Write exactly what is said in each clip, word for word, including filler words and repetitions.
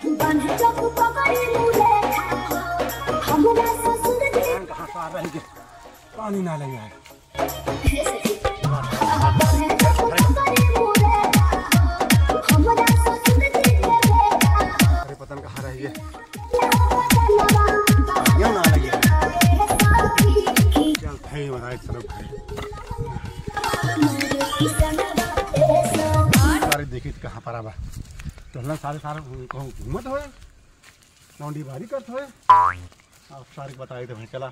पानी ना लगे पता नहीं कहाँ रही है क्यों ना लगे चल थे बताए सारे देखी कहाँ पर आवा चलना सारे सारे घूमत हो लौंडी भारी करते हुए आप सारे बताए थे भाई चला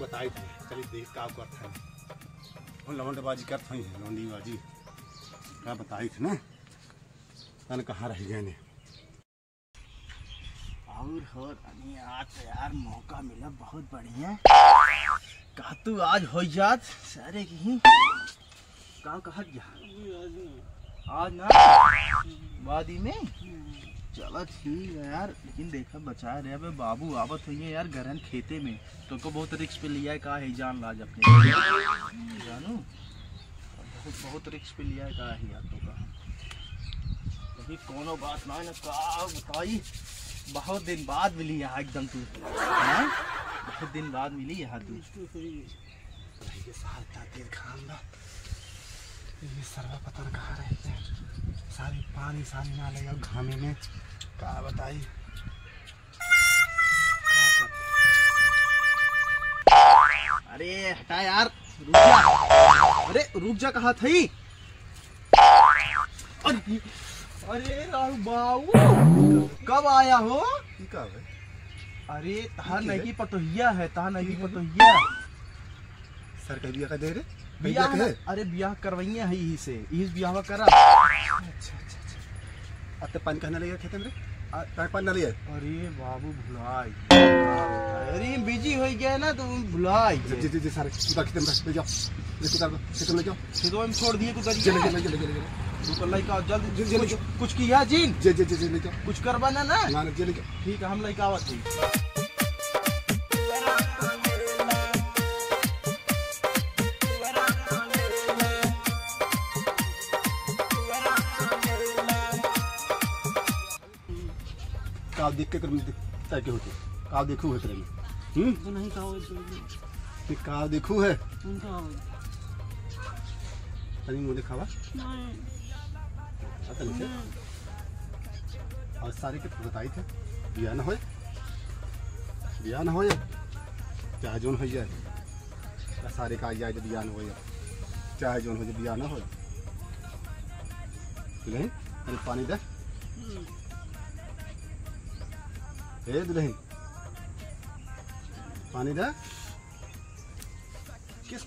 बताई थी चलिए देख का करते हैं लवंडबाजी करते हैं लवंडीबाजी क्या बताई थी ना तन कहाँ रह गए ने और हो तनी आज तो यार मौका मिला बहुत बढ़िया कहा तू आज हो जात सारे की का कहा आज ना वादी में चला ठीक है यार लेकिन देखा बचा रहे अबे बाबू आवत हुई है यार घरन खेते में तो को बहुत रिक्स पे लिया है का है जान लाज अपने जानू बहुत बहुत रिक्स पे लिया है का है यार तो का लेकिन कोनो बात ना ना का बताई बहुत दिन बाद मिली यहाँ एकदम तू हैं बहुत दिन बाद मिली यहाँ तू ये साल तातीर खाना ये सर्वा पता नहीं कहाँ रही है सारी पानी सारी ना लगे घामे में का बताई अरे हटा यार रुक जा अरे रुक जा कहा थी अरे अरे राहुल बाबू कब आया हो कब अरे तहा नहीं पटोहिया है तहा नहीं पटोहिया सर कभी का दे रहे बिया अरे बियाह करवाइया है यही से इस बियाह करा अच्छा अच्छा अच्छा अब तो पानी कहना लगे खेत में तार पानी ना लिया अरे बाबू भुलाई अरे बिजी हो गया ना तो भुलाई जी जी जी सारे सुधा खेत में ले जाओ देखो तार खेत में ले जाओ खेत में छोड़ दिए तू करिए चले चले चले चले तू कर लाइक आओ जल्दी जल्दी ले जाओ कुछ किया जीन जी जी जी ले जाओ कुछ करवाना ना ना ले जाओ ठीक है हम लाइक आवत है आप देख के कर ताकि होते आप देखू है तेरे में हम तो नहीं काओ है का देखू है तुम का अभी मुझे खावा नहीं आता नहीं और सारे के बताई थे बियाह ना होए बियाह ना होए चाहे जोन हो जाए सारे का जाए जब बियाह ना होए चाहे जोन हो जाए बियाह ना होए नहीं अरे पानी दे नहीं पानी दा किस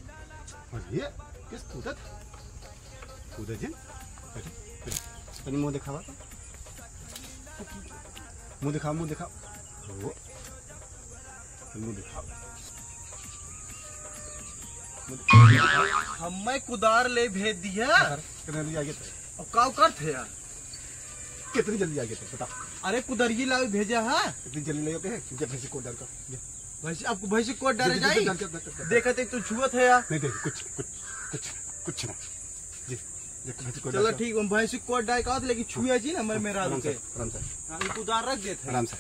ये किस कूदत कूदत जी तनी मुँह दिखावा मुँह दिखाओ मुँह दिखाओ मुँह दिखाओ हमें कुदार ले भेज दिया कितने जल्दी आ गए थे और काव कर थे यार कितनी जल्दी आ गए थे बताओ अरे कुदरिये लाओ भेजा है इतनी जल्दी नहीं होते हैं जब भैंसी कोट डर का भैंसी आपको भैंसी कोट डर जाए देखा तो तू छुआ था यार नहीं देखो कुछ कुछ कुछ कुछ ना जी चलो ठीक हम भैंसी कोट डाल का लेकिन छुआ जी ना मैं मेरा आराम से आराम से हम कुदार रख देते हैं आराम से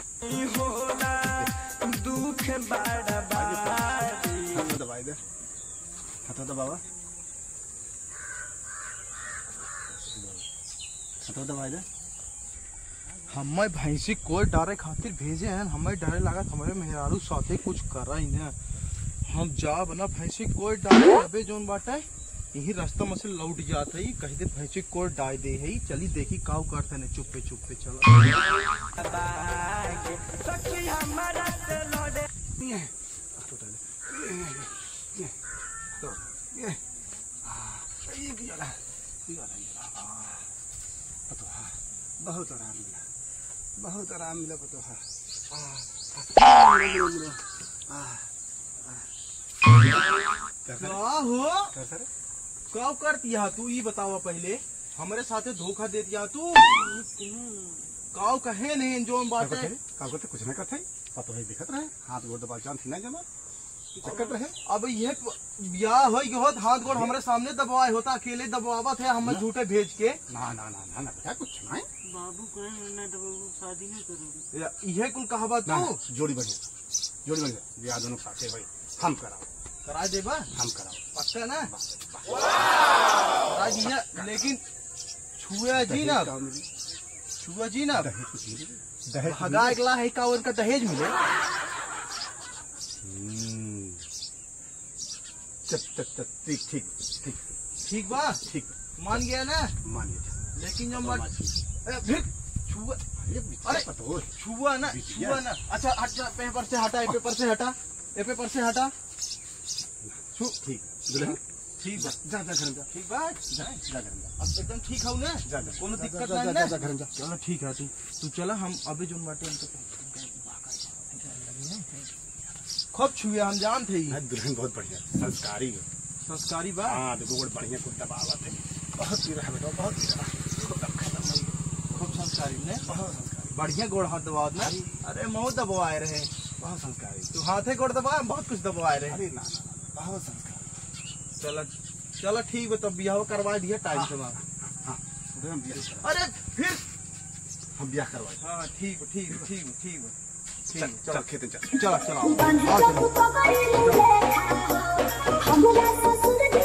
दुख बड़ा बात दबाई दे हाथों दबावा हाथों दबाई दे हमें भैंसी को डरे खातिर भेजे हैं हमें डरे लागत हमारे मेहरारू साथे कुछ कर रही ना हम जा बना भैंसी को डाले अबे जोन बाटा यही रास्ता में से लौट जाता है कह दे भैंसी को डाल दे है चली देखी काव करते ना चुप पे चुप पे चलो बहुत आराम मिला बहुत आराम मिला पता है क्या हो क्या करती है तू ये बतावा पहले हमारे साथे धोखा दे दिया तू काव कहे नहीं जो बात है काव करते कुछ नहीं करते पता है दिखत रहे हाथ गोड़ दबा जान थी ना जमा चक्कर है। अब यह ब्याह हो हाथ गोड़ हमारे सामने दबाए होता, अकेले दबावा थे हम झूठे भेज के। ना ना ना ना बेटा कुछ ना बाबू कहें शादी नहीं करोगे, यह कुल कहा बात हो। जोड़ी बजे जोड़ी बजे ब्याह दोनों साथे भाई हम कराओ करा दे बा, हम कराओ पक्का ना करा दीजिए। लेकिन छुआ जी ना छुआ जी ना भगा अगला है का उनका दहेज मिले। ठीक ठीक ठीक ठीक बा, ठीक मान गया ना, मान गया। लेकिन जब मत फिर छुआ, अरे छुआ ना छुआ ना। अच्छा अच्छा पेपर से हटा, ये पेपर से हटा, ये पेपर से हटा। ठीक दुल्हन ठीक बा, जा जा घर जा। ठीक बा जा जा घर जा। अब एकदम ठीक हूं ना, जा जा कोनो दिक्कत नहीं ना, जा घर जा। चलो ठीक है तू तू चला, हम अभी जोन बाटे हमको खूब छुए हम जान थे। दुल्हन बहुत बढ़िया संस्कारी है, संस्कारी बा। हाँ देखो बहुत बढ़िया कुछ दबावत है, बहुत पीरा है बेटा, बहुत पीरा खूब संस्कारी ने, बहुत संस्कारी बढ़िया गोड़ हाथ दबावत ना। अरे मुँह दबाए रहे बहुत संस्कारी, तू हाथे गोड़ दबा बहुत कुछ दबाए रहे। अरे ना ना बहुत संस्कारी। चलो चलो ठीक है, तब ब्याह करवा दिया टाइम से मारा। अरे फिर हम ब्याह करवाए। हाँ ठीक है ठीक है ठीक है ठीक है चल चल खेते चल चल चल आओ।